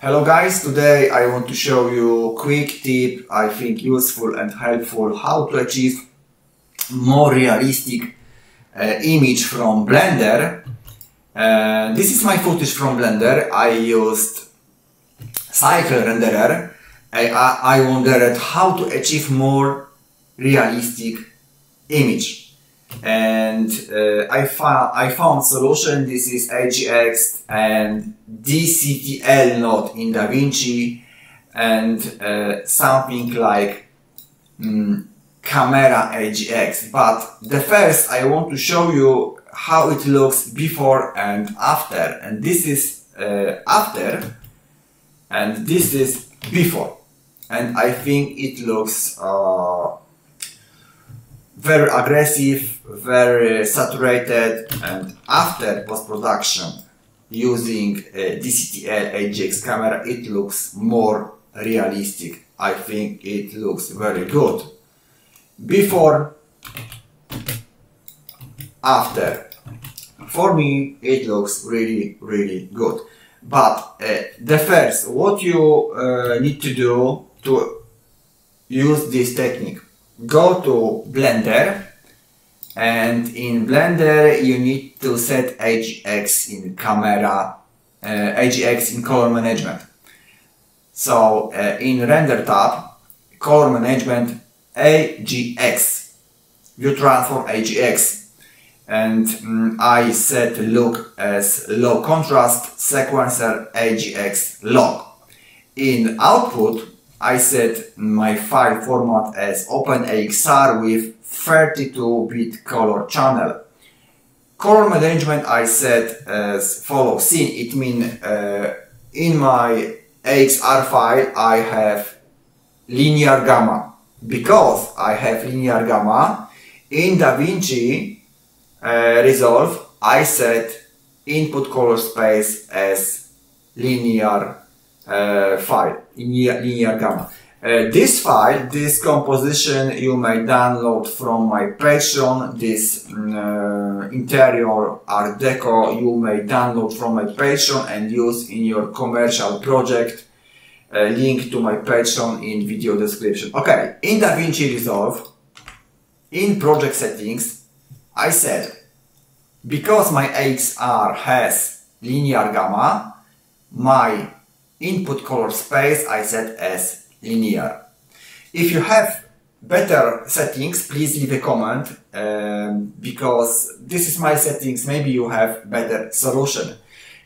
Hello guys, today I want to show you a quick tip I think useful and helpful how to achieve more realistic image from Blender. This is my footage from Blender. I used Cycle renderer. I wondered how to achieve more realistic image, and I found solution. This is AGX and DCTL node in DaVinci, and something like camera AGX. But the first I want to show you how it looks before and after, and this is after and this is before, and I think it looks very aggressive, very saturated. And after post-production using DCTL AGX camera, it looks more realistic. I think it looks very good. Before, after, for me it looks really good. But the first, what you need to do to use this technique, go to Blender, and in Blender you need to set AGX in camera, AGX in color management. So in render tab, color management, AGX, you transform AGX. And I set look as low contrast, sequencer AGX log. In output, I set my file format as OpenEXR with 32-bit color channel. Color management I set as follow scene. It means in my AXR file I have linear gamma. Because I have linear gamma, in DaVinci Resolve, I set input color space as linear file, linear gamma. This file, this composition, you may download from my Patreon. This interior Art Deco, you may download from my Patreon and use in your commercial project. Link to my Patreon in video description. Okay, in DaVinci Resolve, in project settings, I said, because my AXR has linear gamma, my input color space I set as linear. If you have better settings, please leave a comment, because this is my settings, maybe you have better solution.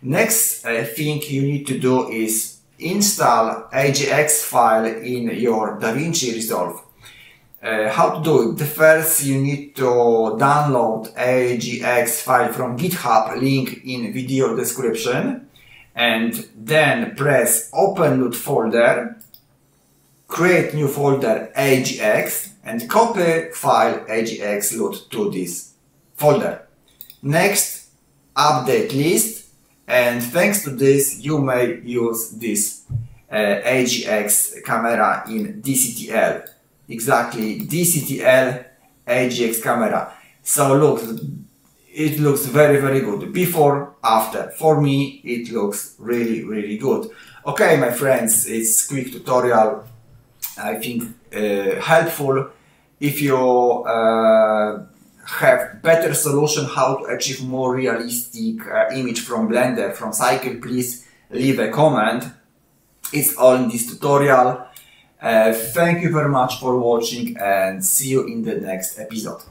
Next thing you need to do is install AGX file in your DaVinci Resolve. How to do it? The first, you need to download AGX file from GitHub, link in video description, and then press open new folder, create new folder AGX, and copy file AGX loot to this folder. Next, update list, and thanks to this you may use this AGX camera in DCTL. Exactly, DCTL AGX camera. So look, it looks very good. Before, after. For me, it looks really good. Okay, my friends, it's quick tutorial. I think helpful. If you have better solution how to achieve more realistic image from Blender, from Cycle, please leave a comment. It's all in this tutorial. Thank you very much for watching, and see you in the next episode.